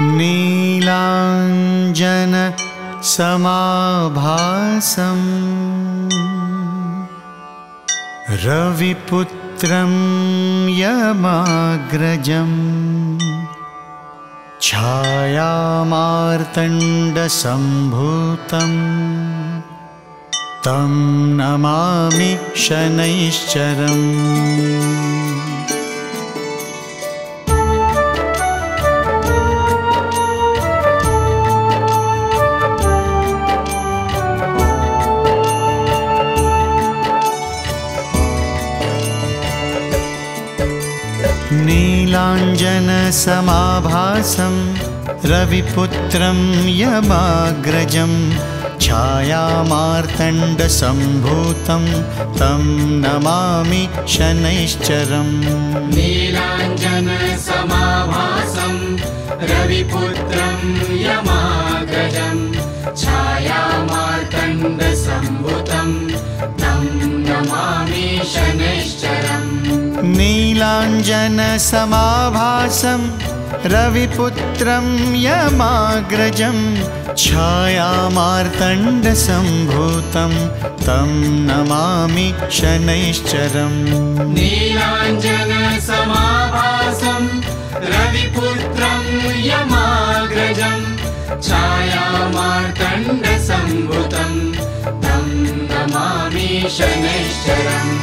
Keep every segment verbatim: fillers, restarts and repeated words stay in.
नीलांजन समाभासं रविपुत्रं यमाग्रजं छायामार्तण्डसम्भूतं तं नमामि शनैश्चरम्। नीलांजन समाभासं रविपुत्रं यमाग्रजं छायामार्तण्ड सम्भूतं तं नमामि शनैश्चरम्। नीलांजन समाभासं रविपुत्रं यमाग्रजं छायामार्तण्ड सम्भूतं तं नमामि शनैश्चरम्। नीलांजन समाभासं रविपुत्रं यमाग्रजं छायामार्तण्ड सम्भूतं तं नमामि शनैश्चरम्। नीलांजन समाभासं रविपुत्रं यमाग्रजं छायामार्तण्ड सम्भूतं तं नमामि शनैश्चरम्।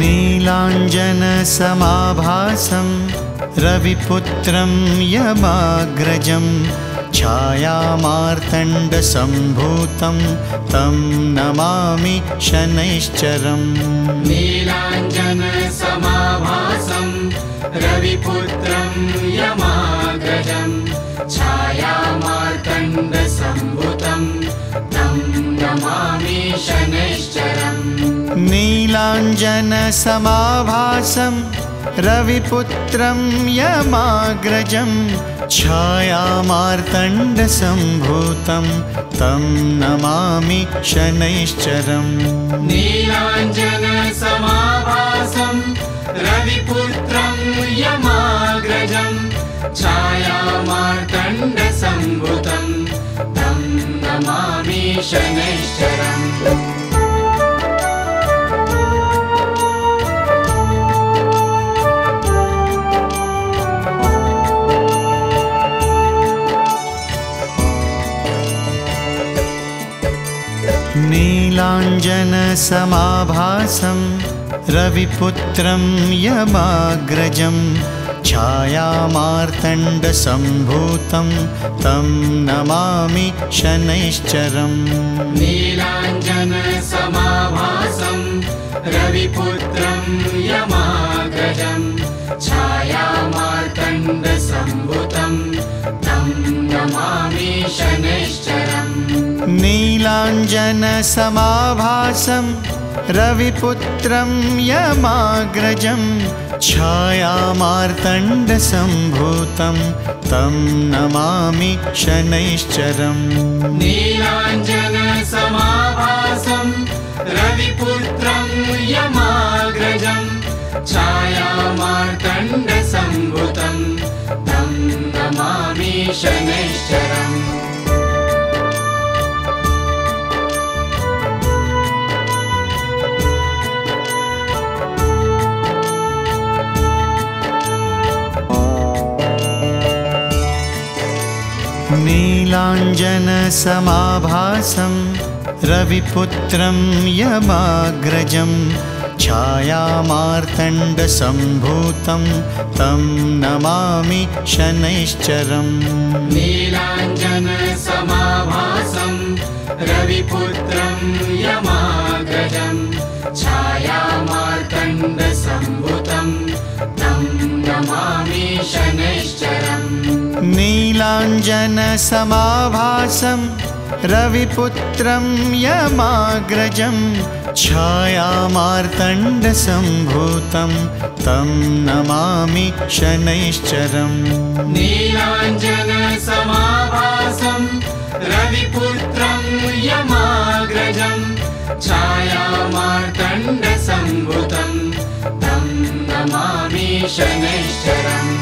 नीलांजन समाभासं रविपुत्रं यमाग्रजं छायामार्तण्ड सम्भूतं तं नमामि शनैश्चरम्। नीलांजन समाभासं रविपुत्रं यमाग्रजं छायामार्तण्ड सम्भूतं तं नमामि शनैश्चरम्। नीलांजन समाभासं रविपुत्रं यमाग्रजं छायामार्तण्ड सम्भूतं तं नमामि शनैश्चरम्। नीलांजन समाभासं रविपुत्रं यमाग्रजं छायामार्तण्ड सम्भूतं तं नमामि शनैश्चरम्। नीलांजन समाभासं रविपुत्रं यमाग्रजं छायामार्तण्ड सम्भूतं तं नमामि शनैश्चरम्। नीलांजन समाभासं रविपुत्रं यमाग्रजं छायामार्तण्ड सम्भूतं तं नमामि शनैश्चरम्। नीलांजन समाभासं रविपुत्रं यमाग्रजं छायामार्तण्ड सम्भूतं तं नमामि शनैश्चरम्। नीलांजन समाभासं रविपुत्रं यमाग्रजं छायामार्तण्ड सम्भूतं तं नमामि शनैश्चरम्। नीलांजन समाभासं रविपुत्रं यमाग्रजं छायामार्तण्ड सम्भूतं तं नमामि शनैश्चरम्। नीलांजन समाभासं रविपुत्रं यमाग्रजं छायामार्तण्ड सम्भूतं तं नमामि शनैश्चरम्। नीलांजन समाभासं रविपुत्रं यमाग्रजं छायामार्तण्डसम्भूतं तं नमामि शनैश्चरं नीलाञ्जनसमाभासं रविपुत्रं यमाग्रजं छायामार्तण्डसम्भूतं तं नमामि शनैश्चरम्।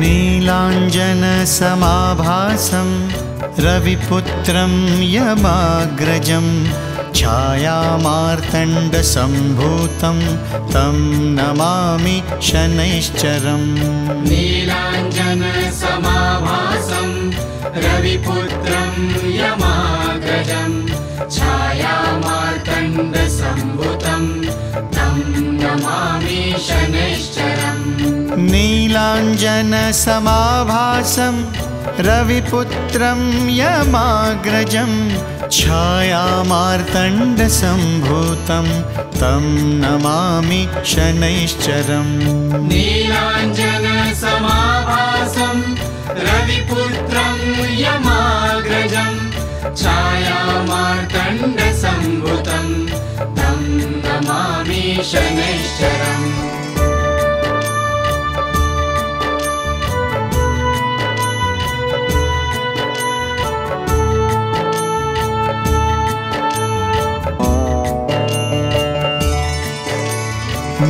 नीलाञ्जनसमाभासं रविपुत्रं यमाग्रजं छायामार्तण्डसम्भूतं तं नमामि शनैश्चरं नीलाञ्जनसमाभासं रविपुत्रं यमाग्रजं छायामार्तण्डसम्भूतं तं नमामि शनैश्चरम्। नीलाञ्जनसमाभासं रविपुत्रं यमाग्रजं छायामार्तण्डसम्भूतं तं नमामि शनैश्चरं नीलाञ्जनसमाभासं रविपुत्रं यमाग्रजं छायामार्तण्डसम्भूतं तं नमामि शनैश्चरम्।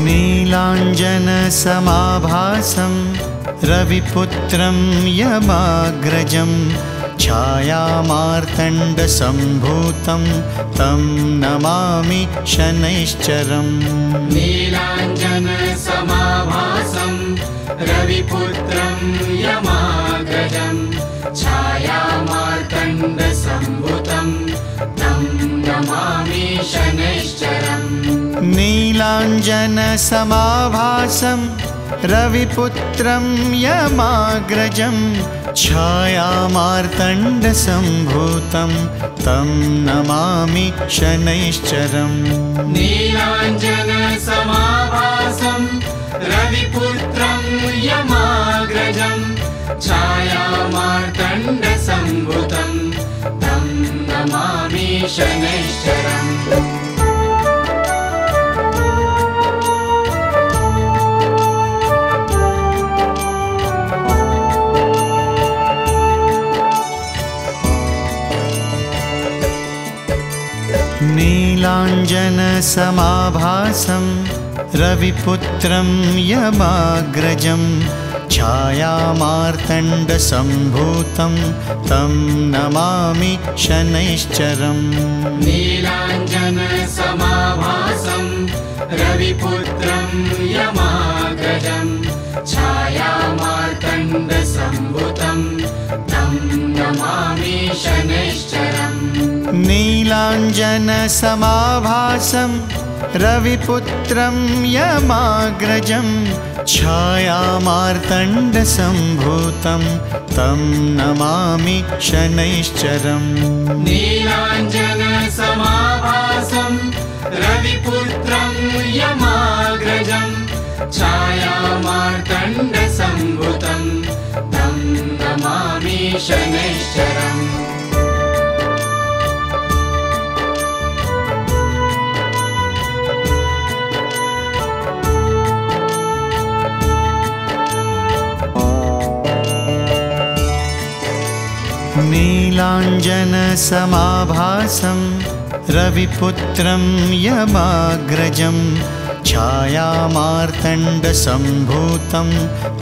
नीलाञ्जनसमाभासं रविपुत्रं यमाग्रजं छायामार्तण्डसम्भूतं तं नमामि शनैश्चरं नीलाञ्जनसमाभासं रविपुत्रं यमाग्रजं छायामार्तण्डसम्भूतं तं नमामि शनैश्चरम्। नीलाञ्जनसमाभासं रविपुत्रं यमाग्रजं छायामार्तण्डसम्भूतं तं नमामि शनैश्चरं नीलाञ्जनसमाभासं रविपुत्रं यमाग्रजं छायामार्तण्डसम्भूतं तं नमामि शनैश्चरम्। नीलाञ्जनसमाभासं रविपुत्रं यमाग्रजं छायामार्तण्डसम्भूतं तं नमामि शनैश्चरं नीलाञ्जनसमाभासं रविपुत्रं यमाग्रजं छायामार्तण्डसम्भूतं तं नमामि शनैश्चरम्। नीलाञ्जनसमाभासं रविपुत्रं यमाग्रजं छायामार्तण्डसम्भूतं तं नमामि शनैश्चरं नीलाञ्जनसमाभासं रविपुत्रं यमाग्रजं छायामार्तण्डसम्भूतं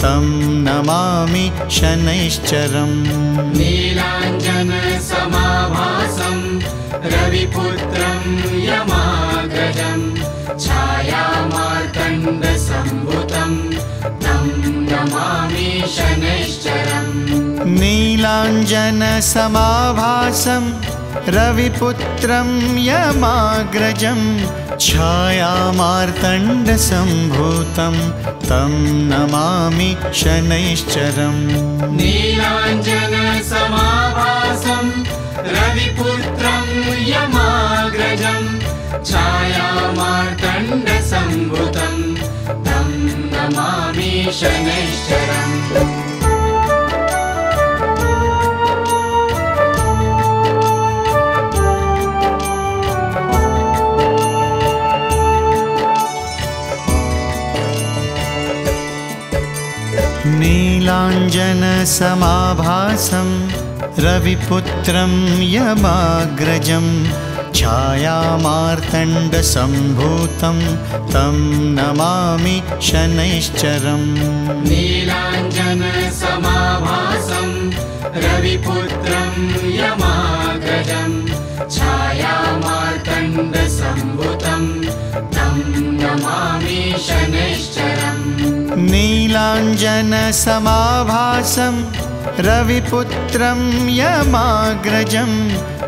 तं नमामि शनैश्चरम्। नीलाञ्जनसमाभासं रविपुत्रं यमाग्रजं छायामार्तण्डसम्भूतं तं नमामि शनैश्चरं नीलाञ्जनसमाभासं रविपुत्रं यमाग्रजं छायामार्तण्डसम्भूतं तं नमामि शनैश्चरम्। नीलाञ्जनसमाभासं रविपुत्रं यमाग्रजं छायामार्तण्डसम्भूतं तं नमामि शनैश्चरं नीलाञ्जनसमाभासं रविपुत्रं यमाग्रजं छायामार्तण्ड संभुतं तं नमामि शनैश्चरम्। नीलांजन समाभासं रविपुत्रं यमाग्रजं छायामार्तण्ड संभूतं तं नमामि शनैश्चरम्। नीलांजन समाभासं रविपुत्रं यमाग्रजं छायामार्तण्ड संभूतं तं नमामि शनैश्चरम्। नीलांजन समाभासं रविपुत्रं यमाग्रजं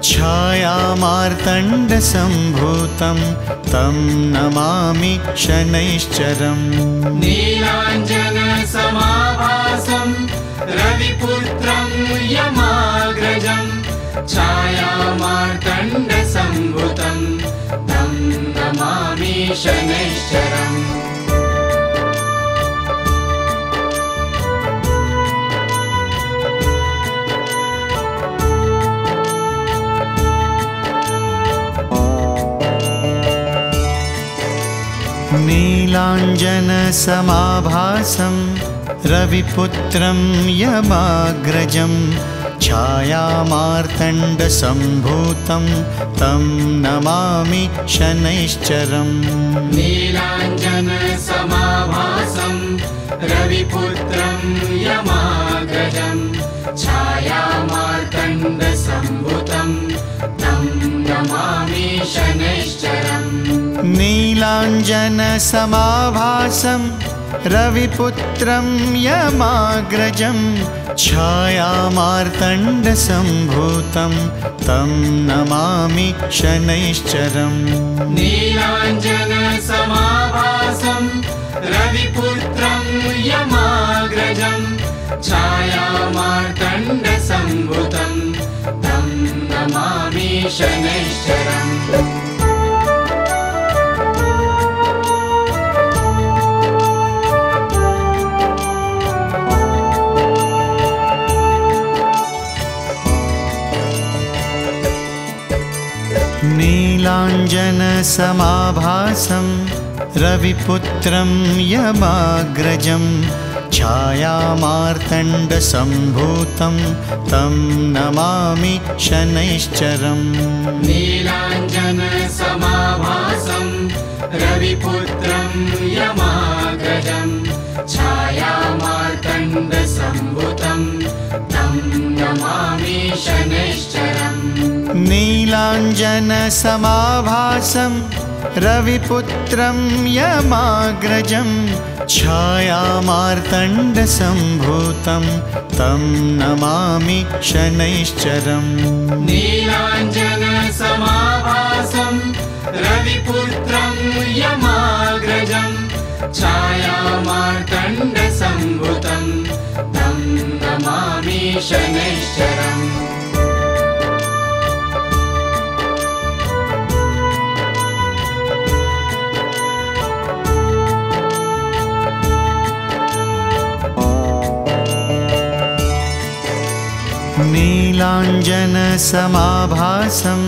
छायामार्तण्ड संभूतं तं नमामि शनैश्चरम्। नीलांजन समाभासं रविपुत्रं यमाग्रजं छायामार्तण्ड संभूतं तं नमामि शनैश्चरम्। नीलांजन समाभासं रविपुत्रं यमाग्रजं छायामार्तण्ड संभूतं तं नमामि शनैश्चरम्। नीलांजन समाभासं रविपुत्रं यमाग्रजं छायामार्तण्ड संभूतं तं नमामि शनैश्चरम्। नीलांजन समाभासं रविपुत्रं यमाग्रजं छायामार्तण्ड संभूतं तं नमामि शनैश्चरम्। नीलांजन समाभासं रविपुत्रं यमाग्रजं छायामार्तण्ड संभूतं तं नमामि शनैश्चरम्। नीलांजन समाभासं रविपुत्रं यमाग्रजं छायामार्तण्ड संभूतं तं नमामि शनैश्चरम्। नीलांजन समाभासं रविपुत्रं यमाग्रजं छायामार्तण्ड संभूतं तं नमामि शनैश्चरम्। नीलांजन समाभासं रविपुत्रं यमाग्रजं छायामार्तण्ड संभूतं तं नमामि शनैश्चरम्। नीलांजन समाभासं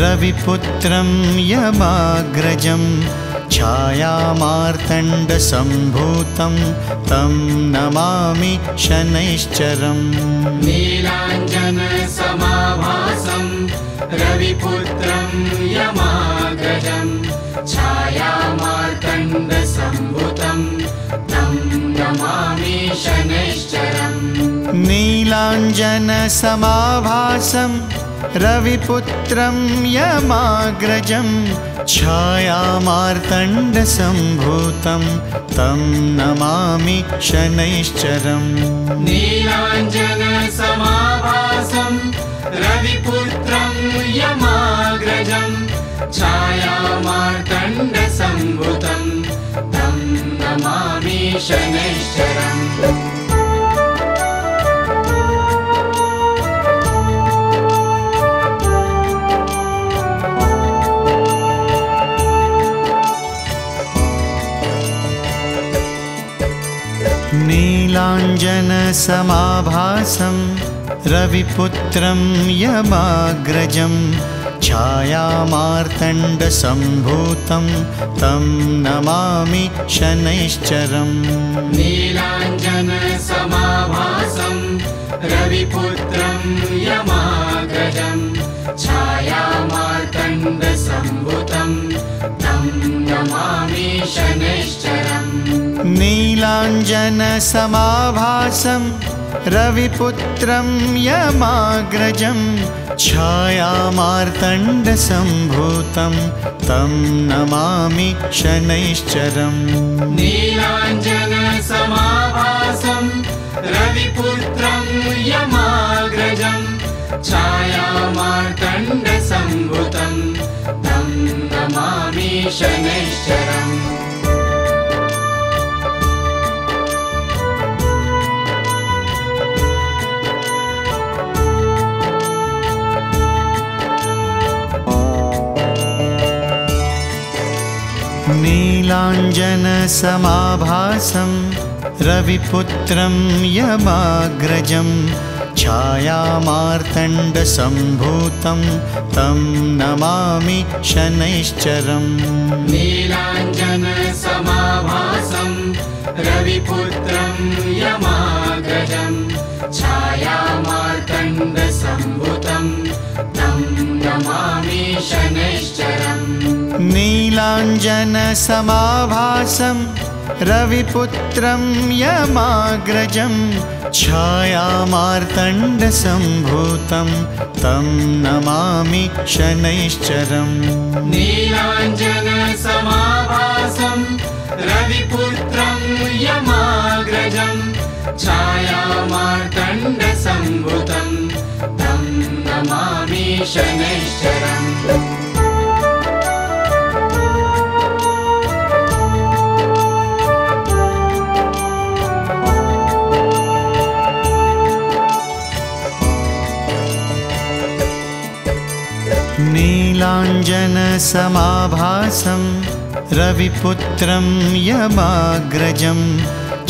रविपुत्रं यमाग्रजं छायामार्तण्ड संभूतं तं नमामि शनैश्चरम्। नीलांजन समाभासं रविपुत्रं यमाग्रजं छायामार्तण्ड संभूतं तं नमामि शनैश्चरम्। नीलांजन समाभासं रविपुत्रं यमाग्रजं छायामार्तण्ड संभूतं तं नमामि शनैश्चरम्। नीलांजन समाभासं रविपुत्रं यमाग्रजं छायामार्तण्ड संभूतं तं नमामि शनैश्चरम्। नीलांजन समाभासं रविपुत्रं यमाग्रजं छायामार्तण्ड संभूतं तं नमामि शनैश्चरम्। नीलाञ्जनसमाभासं रविपुत्रं यमाग्रजं छायामार्तण्डसम्भूतं तं नमामि शनैश्चरम्। नीलाञ्जनसमाभासं रविपुत्रं यमाग्रजं छायामार्तण्डसम्भूतं तं नमामि शनैश्चरम्। नीलाञ्जनसमाभासं रविपुत्रं यमाग्रजं छायामार्तण्डसम्भूतं तं नमामि शनैश्चरम्। नीलाञ्जनसमाभासं रविपुत्रं यमाग्रजं छायामार्तण्डसम्भूतं तं नमामि शनैश्चरम्। नीलाञ्जनसमाभासं रविपुत्रं यमाग्रजं छायामार्तण्डसम्भूतं तं नमामि शनैश्चरम्। नीलाञ्जनसमाभासं रविपुत्रं यमाग्रजं छायामार्तण्डसम्भूतं तं नमामि शनैश्चरम्। नीलाञ्जनसमाभासं रविपुत्रं यमाग्रजं छायामार्तण्डसम्भूतं तं नमामि शनैश्चरम्। नीलाञ्जनसमाभासं रविपुत्रं यमाग्रजं छायामार्तण्डसम्भूतं तं नमामि शनैश्चरम्। नीलाञ्जनसमाभासं रविपुत्रं यमाग्रजं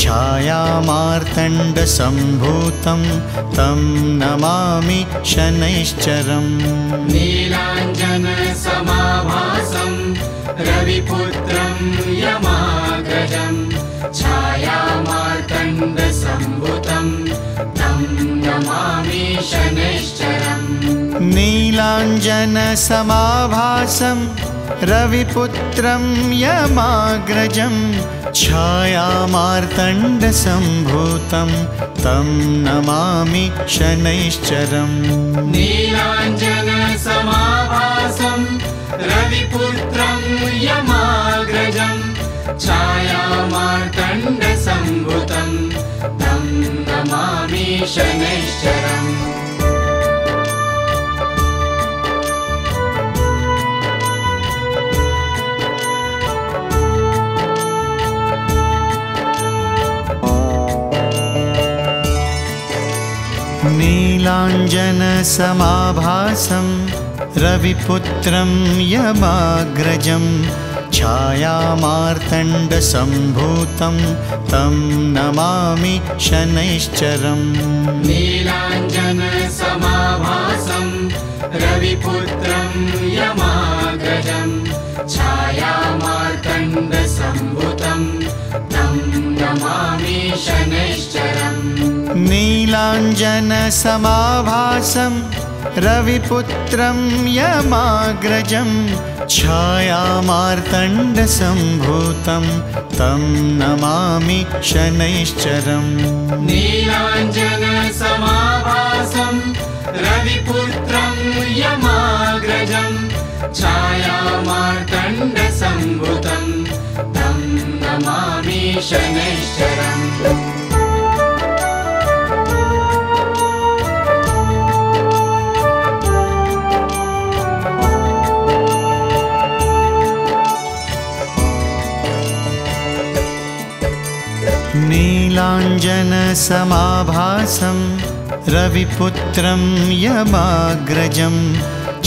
छायामार्तण्डसम्भूतं तं नमामि शनैश्चरम्। नीलाञ्जनसमाभासं रविपुत्रं यमाग्रजं छायामार्तण्डसम्भूतं तं नमामि शनैश्चरम्। नीलाञ्जनसमाभासं रविपुत्रं यमाग्रजं छायामार्तण्डसम्भूतं तं नमामि शनैश्चरम्। नीलाञ्जनसमाभासं रविपुत्रं यमाग्रजं छायामार्तण्डसम्भूतं तं नमामि शनैश्चरम्। नीलाञ्जनसमाभासं रविपुत्रं यमाग्रजं छायामार्तण्डसम्भूतं तं नमामि शनैश्चरम्। नीलाञ्जनसमाभासं रविपुत्रं यमाग्रजं छायामार्तण्डसम्भूतं तं नमामि शनैश्चरम्। नीलाञ्जनसमाभासं रविपुत्रं यमाग्रजं छायामार्तण्डसम्भूतं तं नमामि शनैश्चरम्। नीलाञ्जनसमाभासं रविपुत्रं यमाग्रजं छायामार्तण्डसम्भूतं तं नमामि शनैश्चरम्। नीलाञ्जनसमाभासं रविपुत्रं यमाग्रजं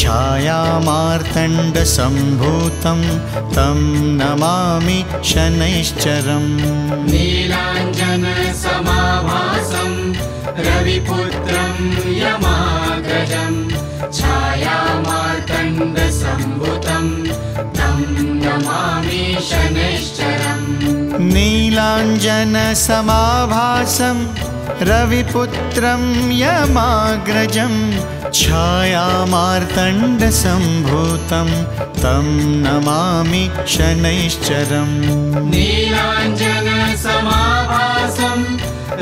छायामार्तण्डसम्भूतं तं नमामि शनैश्चरं नीलाञ्जनसमाभासं रविपुत्रं यमाग्रजं छायामार्तण्डसम्भूतं तं नमामि शनैश्चरं नीलाञ्जनसमाभासं रविपुत्रं यमाग्रजं छायामार्तण्डसम्भूतं तं नमामि शनैश्चरं नीलाञ्जनसमाभासं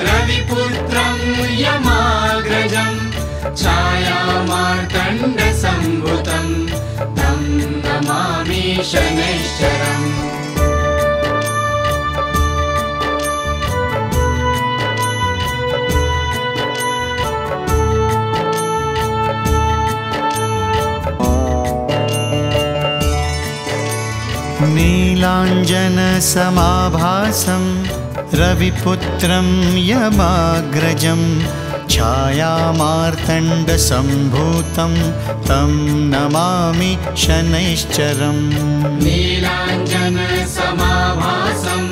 रविपुत्रं यमाग्रजं छायामार्तण्डसम्भूतं तं नमामि शनैश्चरम्। नीलाञ्जनसमाभासं रविपुत्रं यमाग्रजं छायामार्तण्डसम्भूतं तं नमामि शनैश्चरं नीलाञ्जनसमाभासं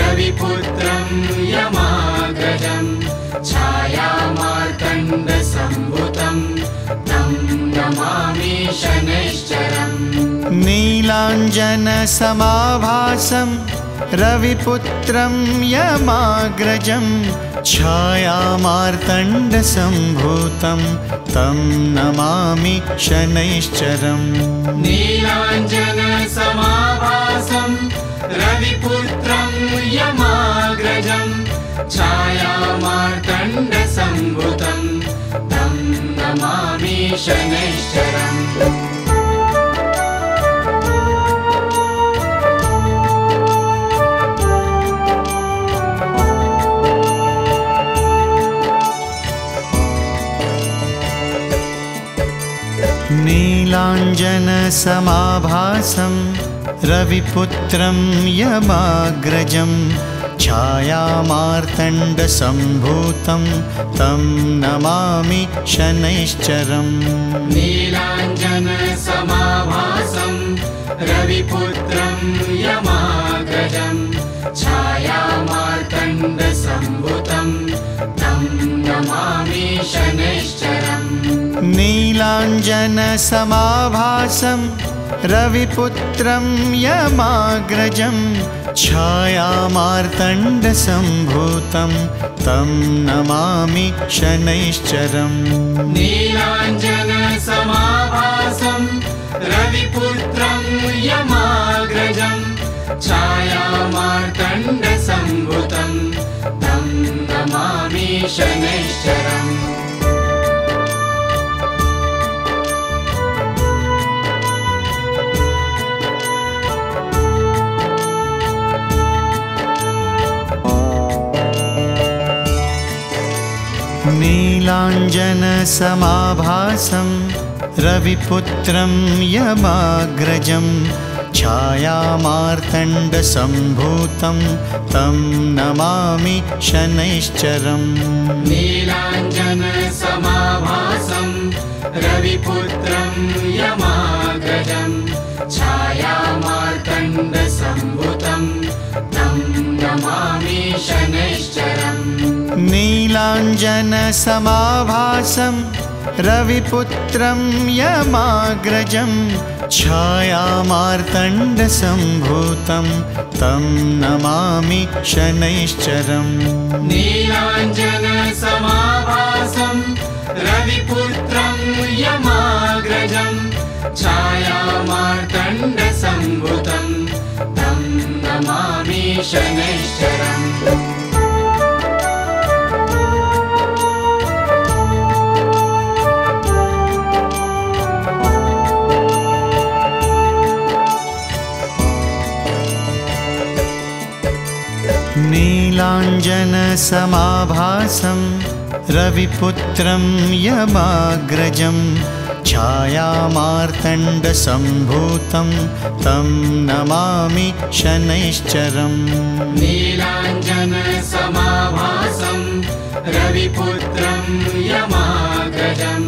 रविपुत्रं यमाग्रजं छायामार्तण्डसम्भूतं तं नमामि शनैश्चरम् नीलाञ्जनसमाभासं रविपुत्रं यमाग्रजं छायामार्तण्डसम्भूतं तं नमामि शनैश्चरं नीलाञ्जनसमाभासं रविपुत्रं यमाग्रजं छायामार्तण्डसम्भूतं तं नमामि शनैश्चरम्। नीलाञ्जनसमाभासं रविपुत्रं यमाग्रजं छायामार्तण्डसम्भूतं तं नमामि शनैश्चरं नीलाञ्जनसमाभासं रविपुत्रं यमाग्रजं छायामार्तण्डसम्भूतं तं नमामि शनैश्चरम् नीलाञ्जनसमाभासं रविपुत्रं यमाग्रजं छायामार्तण्डसम्भूतं तं नमामि शनैश्चरं नीलाञ्जनसमाभासं रविपुत्रं यमाग्रजं छायामार्तण्डसम्भूतं तं नमामि शनैश्चरम्। नीलाञ्जनसमाभासं रविपुत्रं यमाग्रजं छायामार्तण्डसम्भूतं तं नमामि शनैश्चरं नीलाञ्जनसमाभासं रविपुत्रं यमाग्रजं छायामार्तण्डसम्भूतं तं नमामि शनैश्चरम् नीलाञ्जनसमाभासं रविपुत्रं यमाग्रजं छायामार्तण्डसम्भूतं तं नमामि शनैश्चरं नीलाञ्जनसमाभासं रविपुत्रं यमाग्रजं छायामार्तण्डसम्भूतं तं नमामि शनैश्चरम्। नीलाञ्जनसमाभासं रविपुत्रं यमाग्रजं छायामार्तण्डसम्भूतं तं नमामि शनैश्चरं नीलाञ्जनसमाभासं रविपुत्रं यमाग्रजं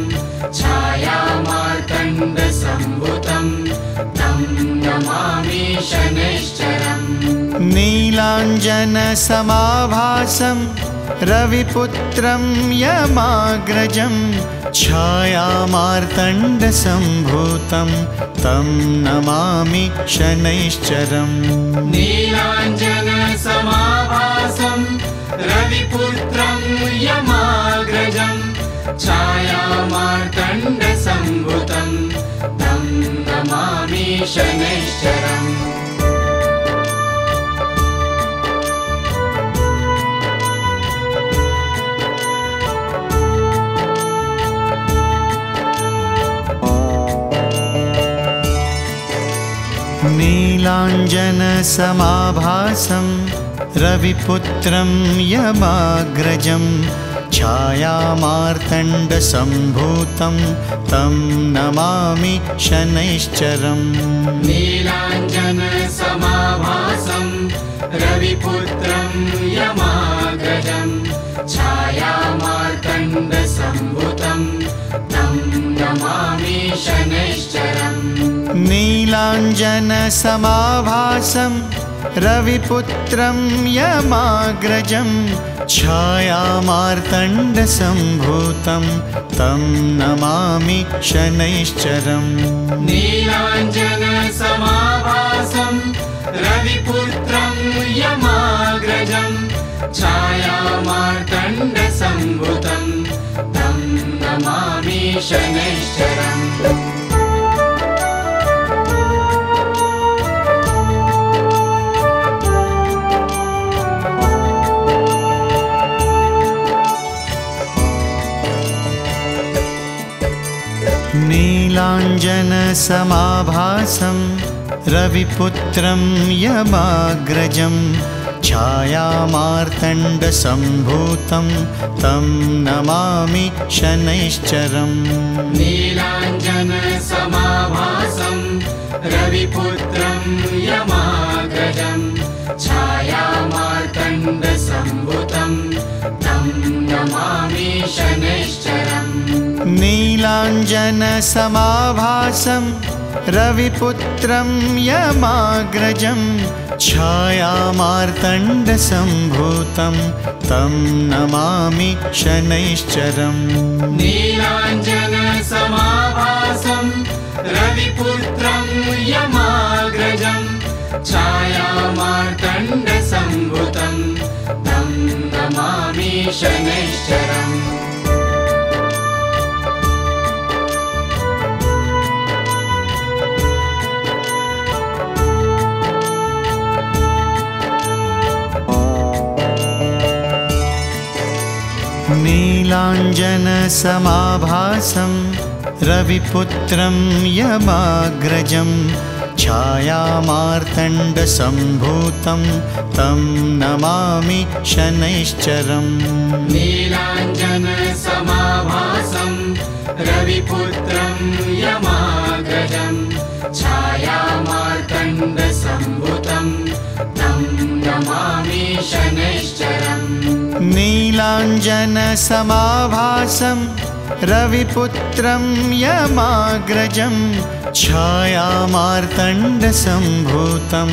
छायामार्तण्डसम्भूतं आनंद संभुतं तं नमामि शनैश्चरम्। नीलांजन समाभासं रविपुत्रं यमाग्रजं छायामार्तंड संभूतं तं नमामि शनैश्चरम्। नीलांजन समाभासं रविपुत्रं यमाग्रजं छायामार्तंड संभूतं तं नमामि शनैश्चरम्। नीलांजन समाभासं रविपुत्रं यमाग्रजं छायामार्तंड संभूतं तं नमामि शनैश्चरम्। नीलांजन समाभासं रविपुत्रं यमाग्रजं छायामार्तंड संभूतं तं नमामि शनैश्चरम्। नीलांजन समाभासं रविपुत्रं यमाग्रजं छायामार्तंड संभूतं तं नमामि शनैश्चरम्। नीलांजन समाभासं रविपुत्रं यमाग्रजं छायामार्तंड संभूतं तं नमामि शनैश्चरम्। नीलांजन समाभासं रविपुत्रं यमाग्रजं छायामार्तंड संभूतं तं नमामि शनैश्चरम्। नीलांजन समाभासं रविपुत्रं यमाग्रजं छायामार्तंड संभूतं तं नमामि शनैश्चरम्। नीलांजन समाभासं रविपुत्रं यमाग्रजं छायामार्तंड संभूतं तं नमामि शनैश्चरम्। नीलांजन समाभासं रविपुत्रं यमाग्रजं छायामार्तंड संभूतं तं नमामि शनैश्चरम्। नीलांजन समाभासं रविपुत्रं यमाग्रजं छायामार्तंड संभूतं तं नमामि शनैश्चरम्। नीलांजन समाभासं रविपुत्रं यमाग्रजं छायामार्तंड संभूतं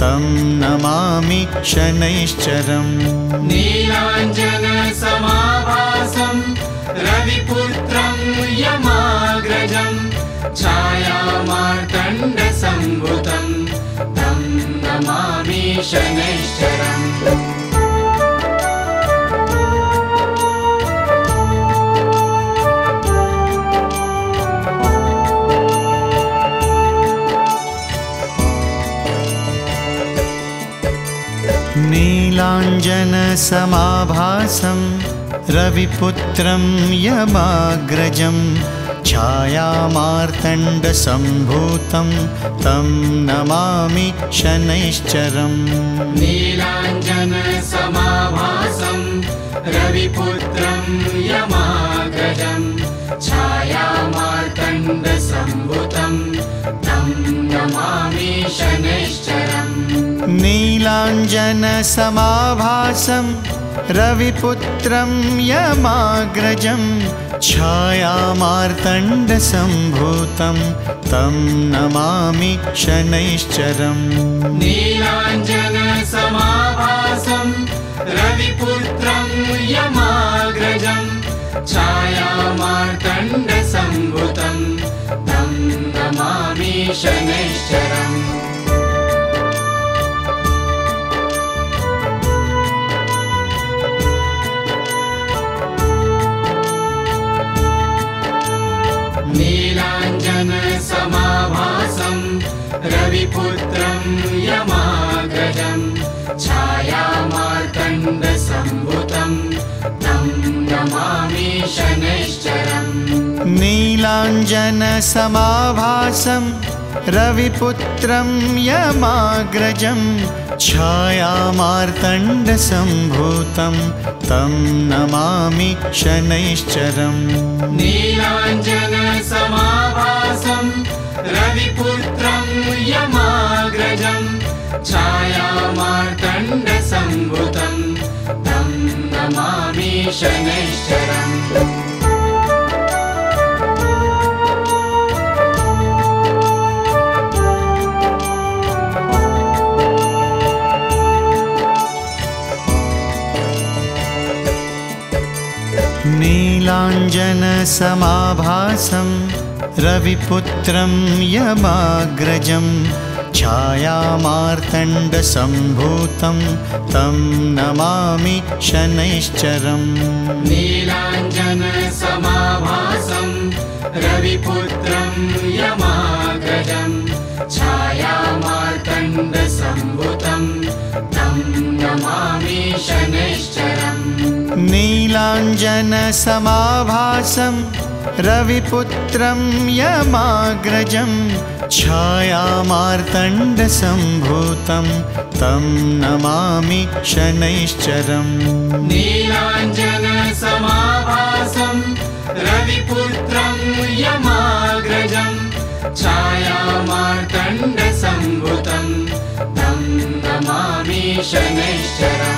तं नमामि शनैश्चरम्। नीलांजन समाभासं रविपुत्रं यमाग्रजं छायामार्तंड संभूतं तं नमामि शनैश्चरम्। नीलांजन समाभासं रविपुत्रं यमाग्रजं छायामार्तंड संभूतं तं नमामि शनैश्चरम्। नीलांजन समाभासं रविपुत्रं यमाग्रजं छायामार्तंड संभूतं तं नमामि शनैश्चरम्। नीलांजन समाभासं रविपुत्रं यमाग्रजं छायामार्तंड संभूतं तं नमामि शनैश्चरम्। नीलांजन समाभासं रविपुत्रं यमाग्रजं छायामार्तण्डसम्भूतं तं नमामि शनैश्चरं। नीलाञ्जनसमाभासं रविपुत्रं यमाग्रजं छायामार्तण्डसम्भूतं तं नमामि शनैश्चरम्। समाभासं रविपुत्रं यमाग्रजं छायामार्तण्डसम्भूतं तं नमामि शनैश्चरम्। नीलाञ्जनसमाभासं रविपुत्रं यमाग्रजं छायामार्तण्डसम्भूतं तं नमामि शनैश्चरम्। नीलाञ्जनसमाभासं रविपुत्रं यमाग्रजं छायामार्तण्डसम्भूतं तं नमामि शनैश्चरम्। नीलाञ्जनसमाभासं रविपुत्रं यमाग्रजं छायामार्तण्डसम्भूतं तं नमामि शनैश्चरम्। नीलाञ्जनसमाभासं रविपुत्रं यमाग्रजं छायामार्तण्डसम्भूतं तं नमामि शनैश्चरम्। नीलाञ्जनसमाभासं रविपुत्रं यमाग्रजं छायामार्तण्डसम्भूतं तं नमामि शनैश्चरम्। नीलाञ्जनसमाभासं रविपुत्रं यमाग्रजं छायामार्तण्डसम्भूतं तं नमामि शनैश्चरम्।